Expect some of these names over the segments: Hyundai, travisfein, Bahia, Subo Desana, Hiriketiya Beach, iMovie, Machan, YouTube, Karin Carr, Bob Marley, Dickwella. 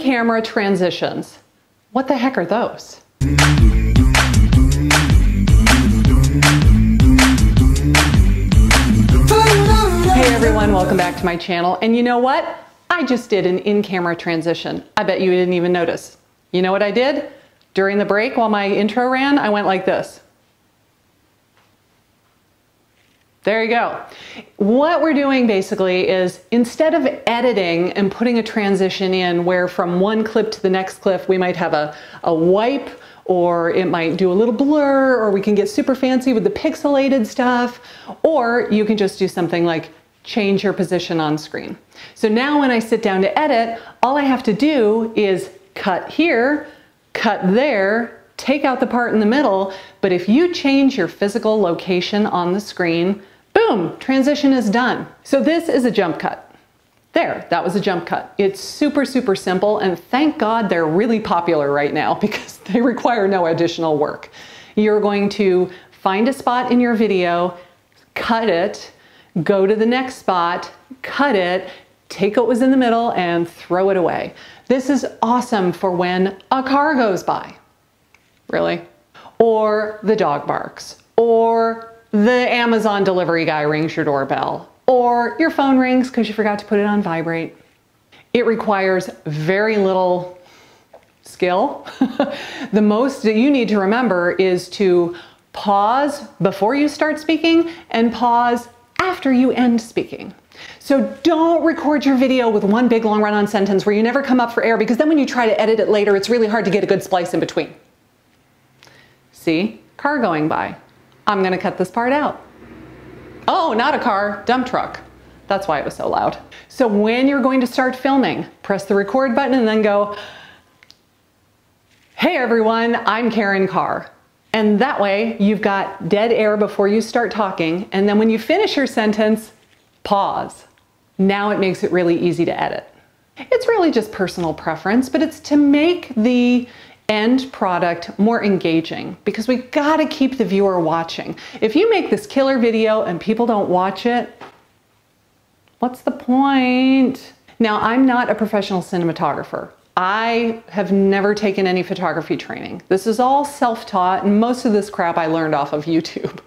camera transitions. What the heck are those? Hey everyone, welcome back to my channel. And you know what? I just did an in-camera transition. I bet you didn't even notice. You know what I did? During the break while my intro ran, I went like this. There you go. What we're doing basically is instead of editing and putting a transition in where from one clip to the next clip we might have a wipe, or it might do a little blur, or we can get super fancy with the pixelated stuff, or you can just do something like change your position on screen. So now when I sit down to edit, all I have to do is cut here, cut there, take out the part in the middle, but if you change your physical location on the screen, boom, transition is done. So this is a jump cut. There, that was a jump cut. It's super, super simple, and thank God they're really popular right now because they require no additional work. You're going to find a spot in your video, cut it, go to the next spot, cut it, take what was in the middle and throw it away. This is awesome for when a car goes by. Really? Or the dog barks, or the Amazon delivery guy rings your doorbell, or your phone rings because you forgot to put it on vibrate. It requires very little skill. The most that you need to remember is to pause before you start speaking and pause after you end speaking. So don't record your video with one big long run-on sentence where you never come up for air, because then when you try to edit it later, it's really hard to get a good splice in between. See, car going by. I'm gonna cut this part out. Oh, not a car, dump truck. That's why it was so loud. So when you're going to start filming, press the record button and then go, hey everyone, I'm Karin Carr. And that way you've got dead air before you start talking. And then when you finish your sentence, pause. Now it makes it really easy to edit. It's really just personal preference, but it's to make the end product more engaging, because we gotta keep the viewer watching. If you make this killer video and people don't watch it, what's the point? Now, I'm not a professional cinematographer. I have never taken any photography training. This is all self-taught, and most of this crap I learned off of YouTube.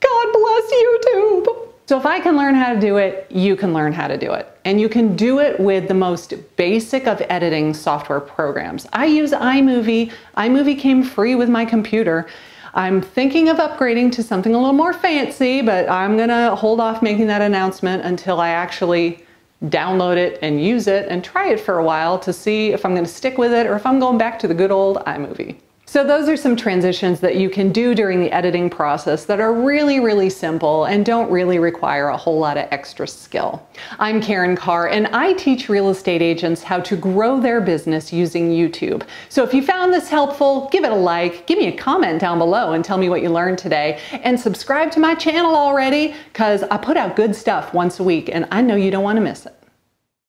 God bless YouTube! So if I can learn how to do it, you can learn how to do it. And you can do it with the most basic of editing software programs. I use iMovie. iMovie came free with my computer. I'm thinking of upgrading to something a little more fancy, but I'm gonna hold off making that announcement until I actually download it and use it and try it for a while to see if I'm gonna stick with it or if I'm going back to the good old iMovie. So those are some transitions that you can do during the editing process that are really, really simple and don't really require a whole lot of extra skill. I'm Karin Carr, and I teach real estate agents how to grow their business using YouTube. So if you found this helpful, give it a like, give me a comment down below and tell me what you learned today, and subscribe to my channel already because I put out good stuff once a week and I know you don't want to miss it.